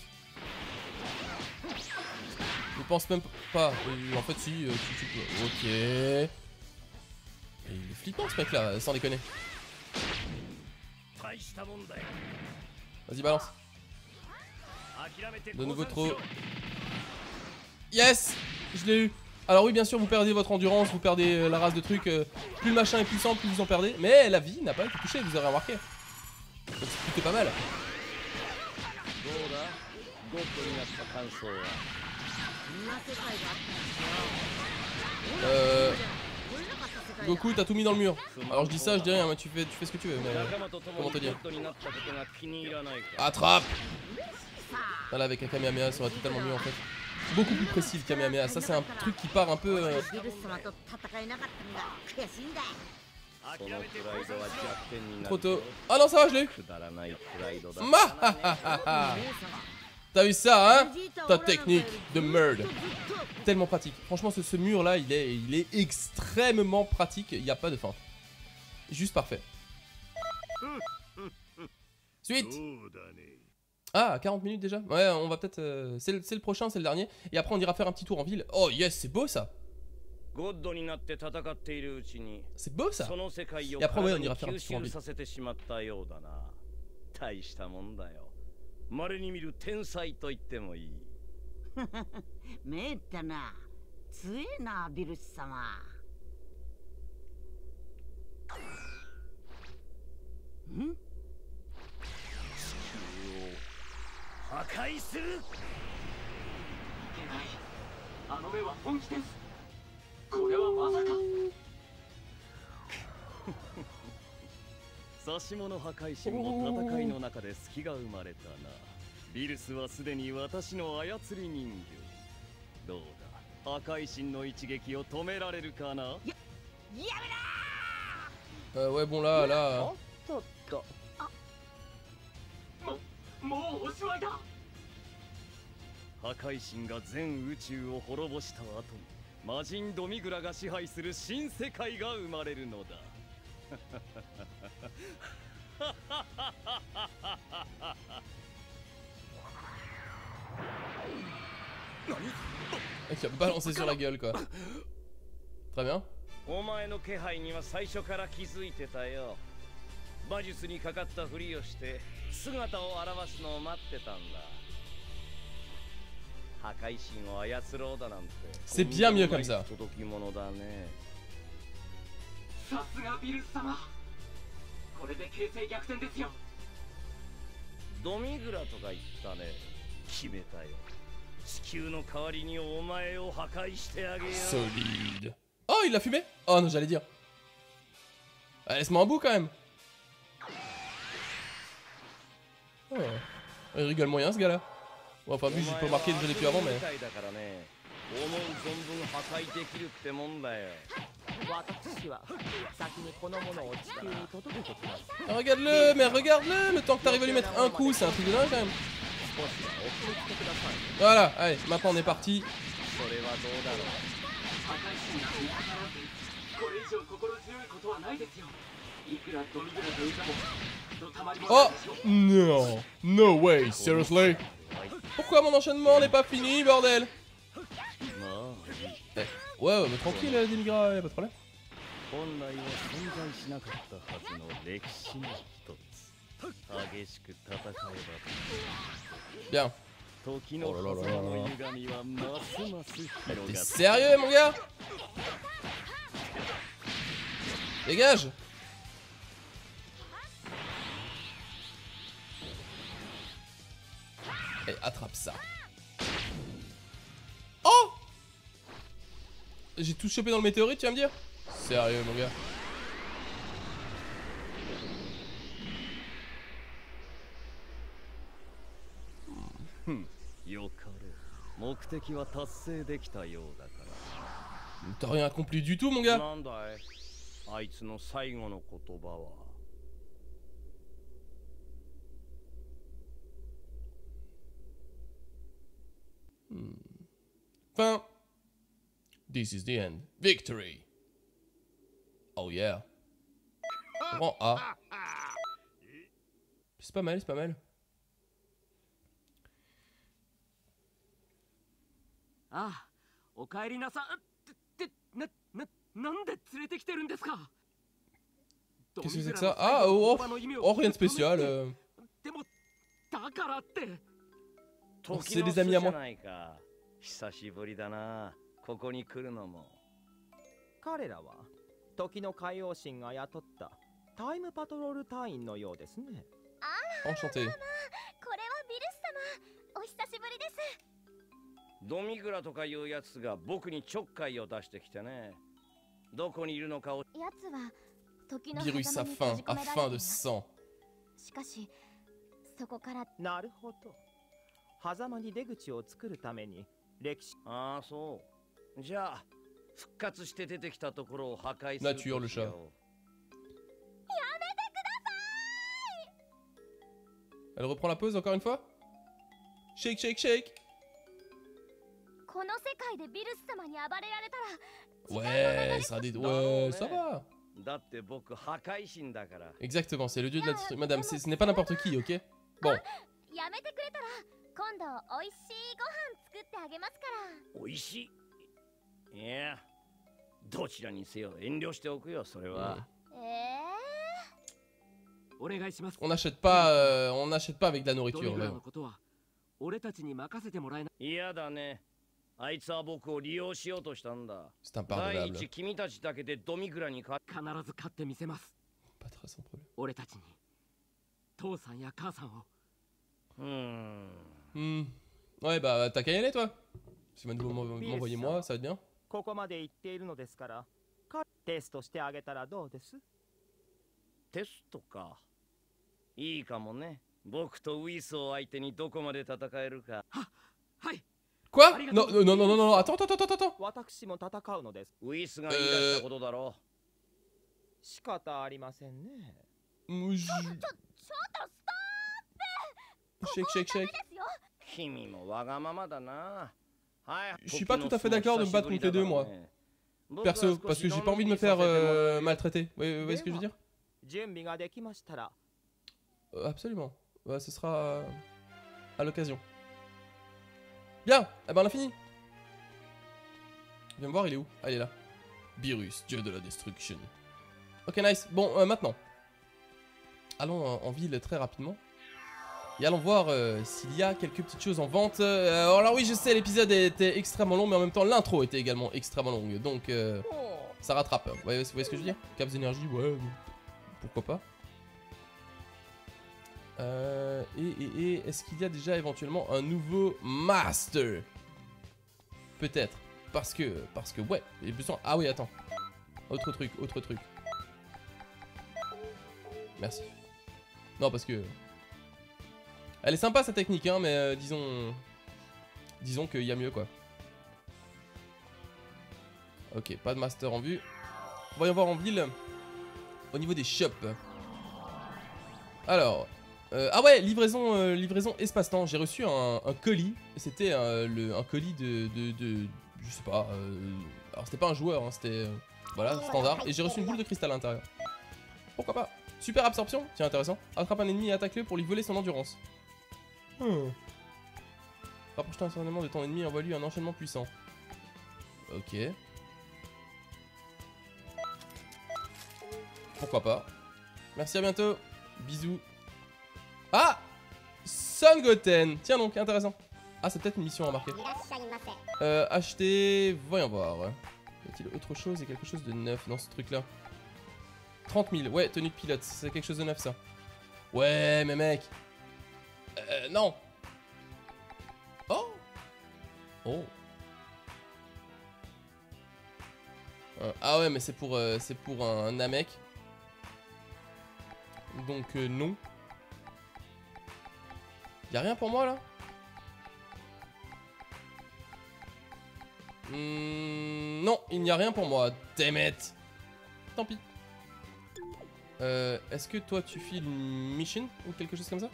Je pense même pas. En fait, si. Tu peux. Ok. Et il est flippant ce mec là, sans déconner. Vas-y, balance. De nouveau trop. Yes! Je l'ai eu. Alors, oui, bien sûr, vous perdez votre endurance, vous perdez la race de trucs. Plus le machin est puissant, plus vous en perdez. Mais la vie n'a pas été touchée, vous avez remarqué. Donc, c'est plutôt pas mal. Goku, t'as tout mis dans le mur. Alors je dis ça, je dis rien, mais tu fais ce que tu veux. Mais comment te dire? Attrape. Là avec un Kamehameha, ça aurait totalement mieux en fait. beaucoup plus précis le Kamehameha. Ça c'est un truc qui part un peu... Trop tôt. Ah non ça va, je l'ai eu. T'as vu ça hein? Ta technique de merde. Tellement pratique. Franchement ce mur là il est extrêmement pratique. Il n'y a pas de fin. Juste parfait. Suite. Ah 40 minutes déjà. Ouais on va peut-être... c'est le prochain, c'est le dernier. Et après on ira faire un petit tour en ville. Oh yes c'est beau ça. C'est beau ça. Et après ouais on ira faire un petit tour en ville. Ouais bon là qui a balancé sur la gueule quoi. Très bien. C'est bien mieux comme ça. Solide. Oh, il l'a fumé. Oh non, j'allais dire. Ah, laisse-moi un bout quand même. Oh. Il rigole moyen ce gars-là. Bon, enfin, lui, j'ai pas marqué, je l'ai plus avant, mais. Ah, regarde-le, mais regarde-le. Le temps que t'arrives à lui mettre un coup, c'est un truc de dingue quand même. Voilà, allez, maintenant on est parti. Oh non, no way, seriously. Pourquoi mon enchaînement n'est pas fini, bordel? Ouais, mais tranquille, Demigra, y'a pas de problème. Bien. Oh t'es sérieux mon gars? Dégage. Et attrape ça. Oh, j'ai tout chopé dans le météorite, tu vas me dire? Sérieux mon gars. T'as rien accompli du tout, mon gars. Fin. This is the end. Victory. Oh yeah. Grand A. C'est pas mal, c'est pas mal. Ah, au kaeri na sa. Qu'est-ce que c'est que ça? Ah, oh, rien de spécial. Oh, c'est des amis à moi. Enchanté. Demigra to kaいうやつが僕にちょっかいを出してきてね。どこにいるのかを。やつは時のカメラに閉じ込められた。Virus afin de sang。しかしそこから。なるほど。狭間に出口を作るために Nature, le chat. Elle reprend la pose encore une fois. Shake, shake, shake. Ouais, ça, ouais, ça va. Exactement, c'est le dieu de la destruction. Madame, ce n'est pas n'importe qui, ok? Bon. On n'achète pas, avec de la nourriture. Même. C'est impardonnable. Pas très sans problème. Hmm. Ouais, bah t'as qu'à y aller, toi. Si vous m'envoyez moi, ça va être bien. Quoi? Non, non, non, non, non, attends, attends, attends, attends. Shake, shake, shake. Je suis pas tout à fait d'accord de me battre contre les deux, moi. Perso, parce que j'ai pas envie de me faire maltraiter. Vous voyez ce que je veux dire? Absolument. Bah, ce sera à l'occasion. Bien. Eh ben, on a fini. Viens me voir, il est où? Ah, il est là. Beerus, dieu de la destruction. Ok, nice. Bon, maintenant. Allons en ville très rapidement. Et allons voir s'il y a quelques petites choses en vente. Alors oui, je sais, l'épisode était extrêmement long, mais en même temps, l'intro était également extrêmement longue. Donc, ça rattrape. Vous voyez ce que je veux dire? Caps d'énergie, ouais. Pourquoi pas. Et est-ce qu'il y a déjà éventuellement un nouveau master? Peut-être. Parce que, ouais, j'ai besoin... Ah oui, attends. Autre truc, autre truc. Merci. Non, parce que... Elle est sympa sa technique, hein, mais disons qu'il y a mieux, quoi. Ok, pas de master en vue. Voyons voir en ville, au niveau des shops. Alors, ah ouais, livraison espace-temps. J'ai reçu un colis. C'était un colis de je sais pas. Alors c'était pas un joueur, hein, c'était voilà standard. Et j'ai reçu une boule de cristal à l'intérieur. Pourquoi pas? Super absorption, tiens intéressant. Attrape un ennemi et attaque-le pour lui voler son endurance. Rapproche-toi instantanément de ton ennemi, envoie-lui un enchaînement puissant. Ok. Pourquoi pas. Merci, à bientôt. Bisous. Ah, Son Goten. Tiens donc, intéressant. Ah, c'est peut-être une mission à marquer. Acheter, voyons voir. Y a-t-il autre chose et quelque chose de neuf dans ce truc-là? 30 000. Ouais, tenue de pilote. C'est quelque chose de neuf, ça. Ouais, mais mec. Non. Oh. Oh. Ah ouais, mais c'est pour un Namek. Donc non. Y'a rien pour moi là. Non, il n'y a rien pour moi. Damn it. Tant pis. Est-ce que toi tu files une mission ou quelque chose comme ça?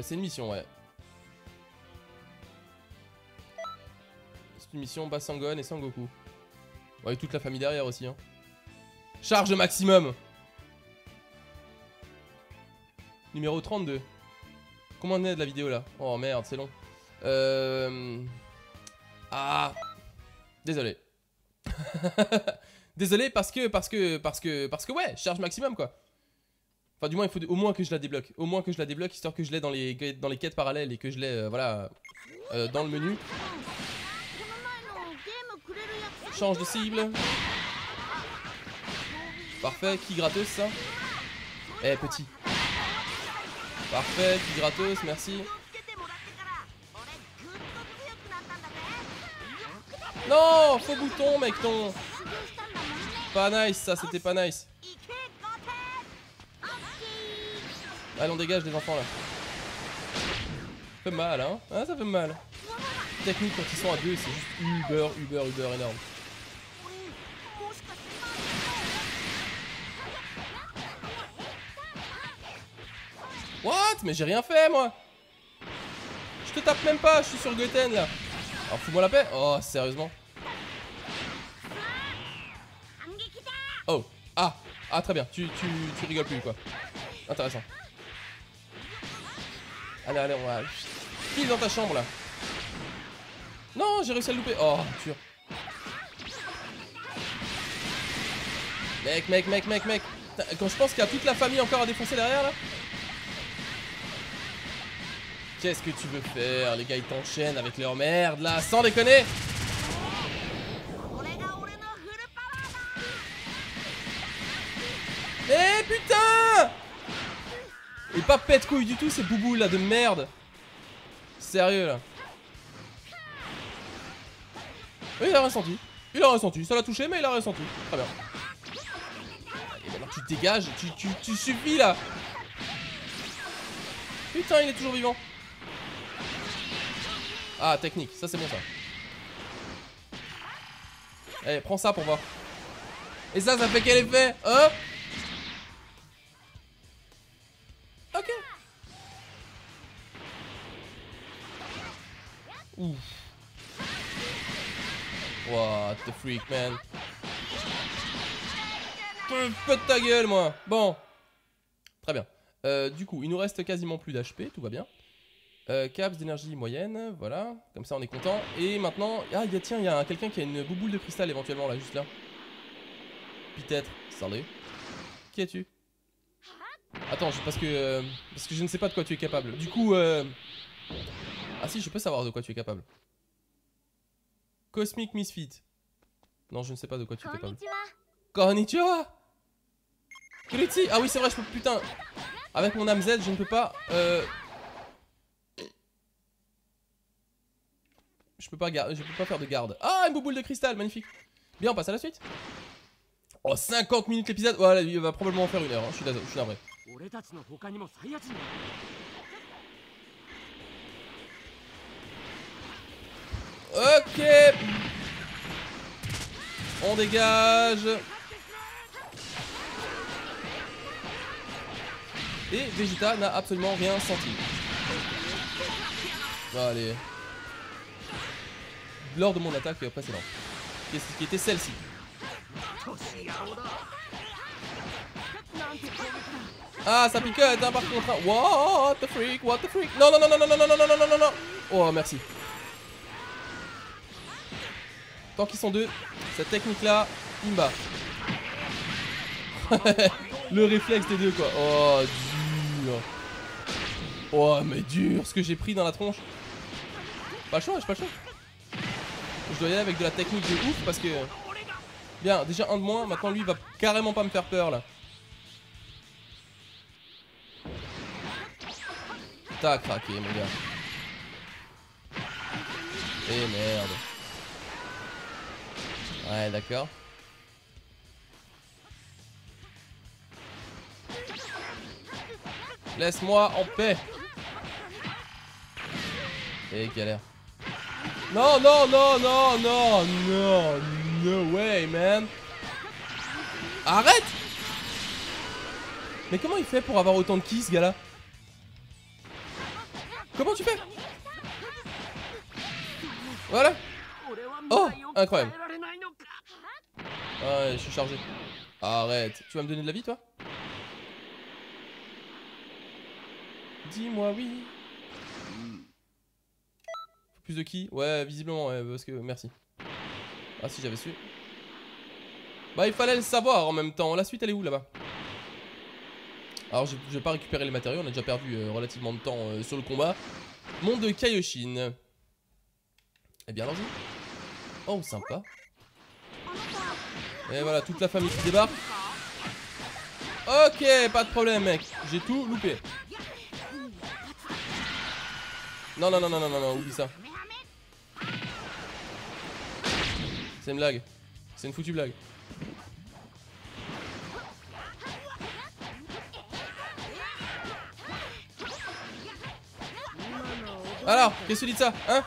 C'est une mission, ouais. C'est une mission, bas Sangon et Sangoku. Ouais, et toute la famille derrière aussi, hein. Charge maximum. Numéro 32. Comment on est de la vidéo là? Oh merde, c'est long. Ah. Désolé. Désolé parce que ouais, charge maximum, quoi. Enfin, du moins, il faut au moins que je la débloque. Au moins que je la débloque, histoire que je l'ai dans les quêtes parallèles et que je l'ai, voilà, dans le menu. Change de cible. Parfait, qui gratteuse, ça? Eh, petit. Parfait, qui gratteuse, merci. Non, faux bouton, mec, ton. Pas nice, ça, c'était pas nice. Allez, on dégage des enfants là. Ça fait mal, hein. Ah, ça fait mal. Technique quand ils sont à deux, c'est juste uber énorme. What? Mais j'ai rien fait moi. Je te tape même pas, je suis sur Goten là. Alors fous-moi la paix. Oh, sérieusement. Oh, ah, ah très bien, tu rigoles plus quoi. Intéressant. Allez, allez, on va... Pile dans ta chambre là. Non, j'ai réussi à le louper. Oh, dur. Mec. Quand je pense qu'il y a toute la famille encore à défoncer derrière là. Qu'est-ce que tu veux faire? Les gars, ils t'enchaînent avec leur merde là, sans déconner. Eh putain! Et pas pète couille du tout ces boubous là de merde. Sérieux là. Il a ressenti. Il a ressenti. Ça l'a touché mais il a ressenti. Très bien. Et maintenant tu te dégages, tu suffis là. Putain, il est toujours vivant. Ah, technique, ça c'est bon ça. Allez, prends ça pour voir. Et ça, ça fait quel effet? Hein? Ok. Ouf. What the freak, man. Peu de ta gueule, moi. Bon. Très bien. Du coup, il nous reste quasiment plus d'HP, tout va bien. Caps d'énergie moyenne, voilà. Comme ça, on est content. Et maintenant... Ah, tiens, il y a quelqu'un qui a une bouboule de cristal éventuellement, là, juste là. Peut-être. Salut. Qui es-tu? Attends, parce que je ne sais pas de quoi tu es capable. Du coup... Ah si, je peux savoir de quoi tu es capable. Cosmic Misfit. Non, je ne sais pas de quoi tu es capable. Konnichiwa. Kuriti. Ah oui, c'est vrai, je peux... Putain. Avec mon âme Z, je ne peux pas... Je peux pas faire de garde. Ah, une boule de cristal, magnifique. Bien, on passe à la suite. Oh, 50 minutes l'épisode. Voilà, il va probablement en faire une heure, hein. Je suis désolé, je suis navré. Ok. On dégage. Et Vegeta n'a absolument rien senti. Allez. Lors de mon attaque précédente, qui était celle-ci. Ah, ça picote, hein, par contre. What the freak, what the freak. Non, non, non, non, non, non, non, non, non, non, non. Oh, merci. Tant qu'ils sont deux, cette technique-là, il me bat. Le réflexe des deux, quoi. Oh, dur. Oh, mais dur, ce que j'ai pris dans la tronche. Pas le choix, j'ai pas le choix. Je dois y aller avec de la technique de ouf parce que... Bien, déjà un de moins, maintenant lui il va carrément pas me faire peur là. T'as craqué mon gars. Eh merde. Ouais d'accord. Laisse-moi en paix. Et galère. Non, non, non, non, non, non, no way, man. Arrête! Mais comment il fait pour avoir autant de ki, ce gars-là? Comment tu fais? Voilà. Oh, incroyable. Ouais, je suis chargé. Arrête. Tu vas me donner de la vie, toi? Dis-moi oui. Plus de qui? Ouais, visiblement, ouais, parce que... Merci. Ah si, j'avais su. Bah, il fallait le savoir en même temps. La suite, elle est où, là-bas? Alors, je vais pas récupérer les matériaux. On a déjà perdu relativement de temps sur le combat. Monde de Kaioshin. Eh bien, allons-y. Oh, sympa. Et voilà, toute la famille qui débarque. Ok, pas de problème, mec. J'ai tout loupé. Non, non, non, non, non, non, non, oublie ça. C'est une blague. C'est une foutue blague. Alors, qu'est-ce que tu dis de ça, hein,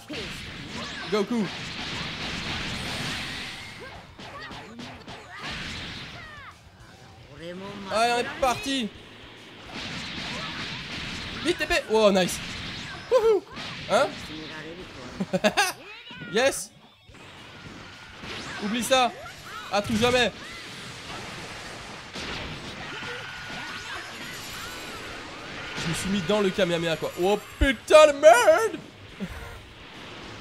Goku? Allez, on est parti. Vite, TP. Oh, nice. Wouhou. Hein? Yes. Oublie ça. À tout jamais. Je me suis mis dans le Kamehameha, quoi. Oh putain de merde.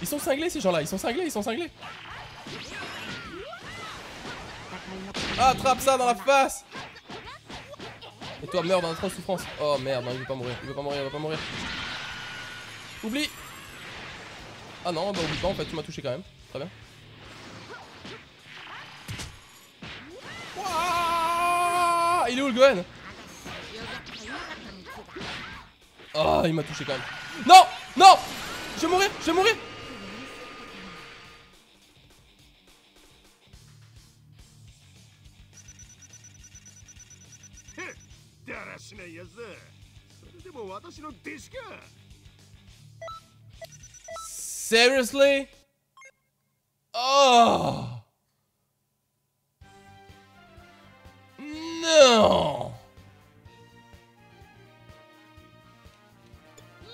Ils sont cinglés, ces gens-là. Ils sont cinglés. Attrape ça dans la face. Et toi, meurs dans trop souffrance. Oh merde, non, il veut pas mourir. Il veut pas mourir. Oublie. Ah non, bah oublie pas en fait, tu m'as touché quand même. Très bien. Ouah, il est où le Gohan? Oh, il m'a touché quand même. Non, non. Je vais mourir. Seriously? Oh non.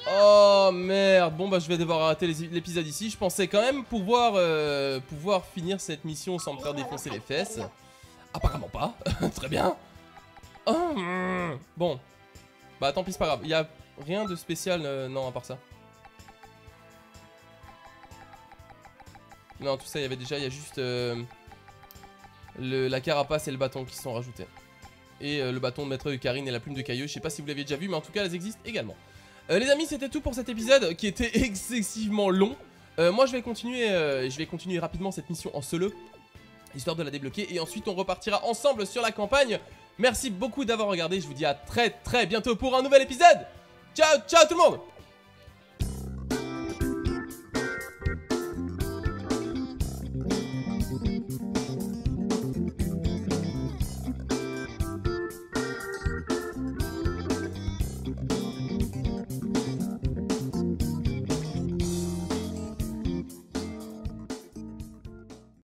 Oh merde. Bon bah je vais devoir arrêter l'épisode ici. Je pensais quand même pouvoir finir cette mission sans me faire défoncer les fesses. Apparemment pas. Très bien. Oh, bon. Bah tant pis, c'est pas grave. Il y a rien de spécial non à part ça. Non, tout ça, il y avait déjà, il y a juste la carapace et le bâton qui sont rajoutés. Et le bâton de maître Karine et la plume de Cailleux, je sais pas si vous l'aviez déjà vu, mais en tout cas, elles existent également. Les amis, c'était tout pour cet épisode qui était excessivement long. Moi, je vais continuer rapidement cette mission en solo, histoire de la débloquer. Et ensuite, on repartira ensemble sur la campagne. Merci beaucoup d'avoir regardé, je vous dis à très très bientôt pour un nouvel épisode. Ciao, ciao tout le monde!